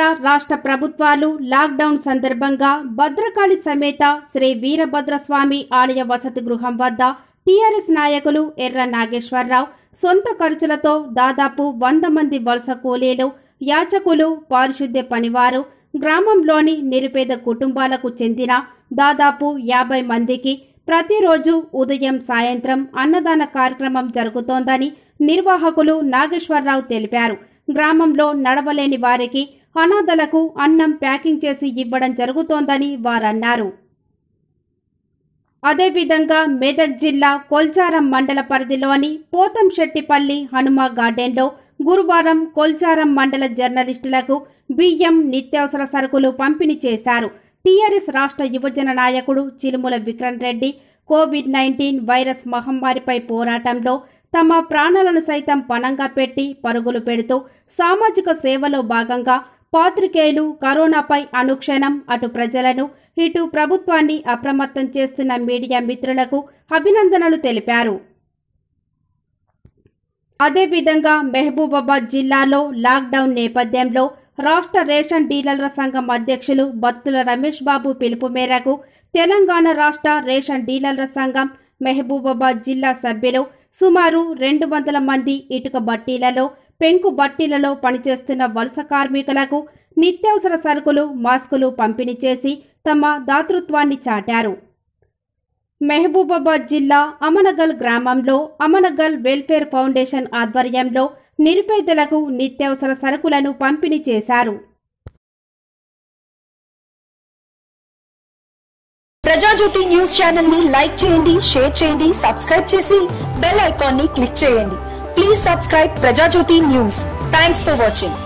కేంద్ర రాష్ట్ర ప్రభుత్వాలు లాక్ డౌన్ సందర్భంగా భద్రకాళి సమేత శ్రీ వీరభద్ర స్వామి ఆలయ వసతి గృహం వద్ద టిఆర్ఎస్ నాయకులు ఎర్ర నాగేశ్వరరావు సొంత ఖర్చులతో దాదాపు 100 మంది వలస కూలీలు యాచకులు పారిశుద్ధ్య పనివారు గ్రామంలోని నిరుపేద కుటుంబాలకు చెందిన దాదాపు 50 మందికి ప్రతిరోజు ఉదయం సాయంత్రం అన్నదాన కార్యక్రమం జరుగుతోందని నిర్వాహకులు నాగేశ్వరరావు తెలిపారు. గ్రామంలో నడవలేని వారికి అనాథలకు అన్నం ప్యాకింగ్ చేసి ఇవ్వడం జరుగుతోందని వారన్నారు. అదేవిధంగా మెదక్ జిల్లా కొల్చారం మండల పరిధిలోని పోతంశెట్టిపల్లి హనుమ గార్డెన్లో గురువారం కొల్చారం మండల జర్నలిస్టులకు బియ్యం నిత్యావసర సరుకులు పంపిణీ చేశారు. టీఆర్ఎస్ రాష్ట్ర యువజన నాయకుడు చిలుముల విక్రమ్ రెడ్డి COVID-19 వైరస్ మహమ్మారిపై పోరాటంలో తమ ప్రాణాలను సైతం పణంగా పెట్టి పరుగులు పెడుతూ సామాజిక సేవలో భాగంగా పాత్రికేయులు కరోనాపై అనుక్షణం అటు ప్రజలను ఇటు ప్రభుత్వాన్ని అప్రమత్తం చేస్తున్న మీడియా మిత్రులకు అభినందనలు తెలిపారు. అదేవిధంగా మహబూబాబాద్ జిల్లాలో లాక్డౌన్ నేపథ్యంలో రాష్ట్ర రేషన్ డీలర్ల సంఘం అధ్యక్షులు బత్తుల రమేష్ బాబు పిలుపు మేరకు తెలంగాణ రాష్ట్ర రేషన్ డీలర్ల సంఘం మహబూబాబాద్ జిల్లా సభ్యులు సుమారు 200 మంది ఇటుక బట్టీలలో పెంకు బట్టీలలో పనిచేస్తున్న వలస కార్మికులకు నిత్యావసర సరుకులు మాస్కులు పంపిణీ చేసి తమ దాతృత్వాన్ని చాటారు. మహబూబాబాద్ జిల్లా అమనగల్ గ్రామంలో అమనగల్ వెల్ఫేర్ ఫౌండేషన్ ఆధ్వర్యంలో నిరుపేదలకు నిత్యావసర సరుకులను పంపిణీ చేశారు. ప్రజాజ్యోతి న్యూస్ ఛానల్ ని లైక్ చేయండి, షేర్ చేయండి, సబ్స్క్రైబ్ చేసి బెల్ ఐకాన్ ని క్లిక్ చేయండి. Please subscribe Prajajyothi news. Thanks for watching.